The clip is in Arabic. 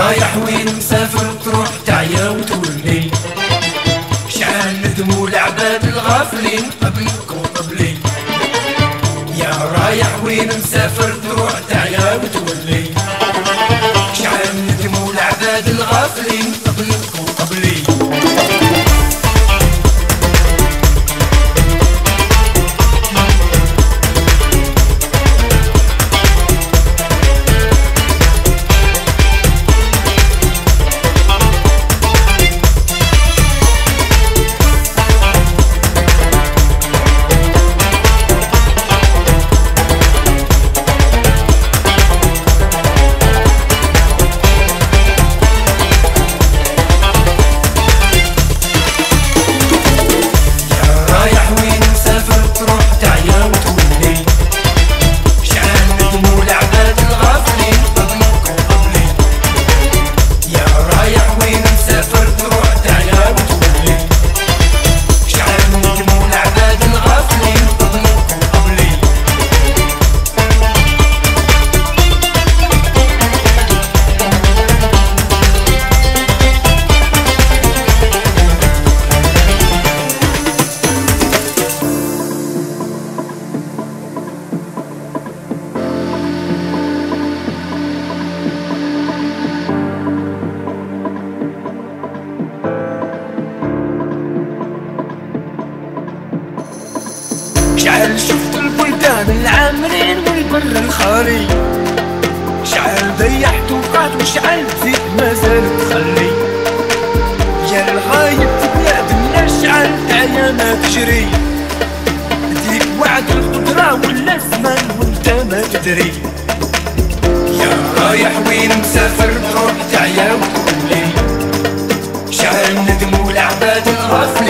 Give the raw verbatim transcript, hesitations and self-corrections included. رايح وين مسافر تروح تعيا وتولي، شحال ندموا العباد الغافلين قبلك وقبلي. يا رايح وين مسافر تروح تعيا وتولي، شحال ندموا العباد الغافلين قبلك وقبلي. شعل شفت البلدان العامرين والبر الخالي، شعل ضيعت وقعت وشعل زيد مازال تخلي. يا الغايب في بلاد الناس شعل تعيا ما تجري، ديك وعد القدرة ولا الزمان وانت ما تدري. يا رايح وين مسافر تروح تعيا وتولي، شعل ندم والعباد الغافلين.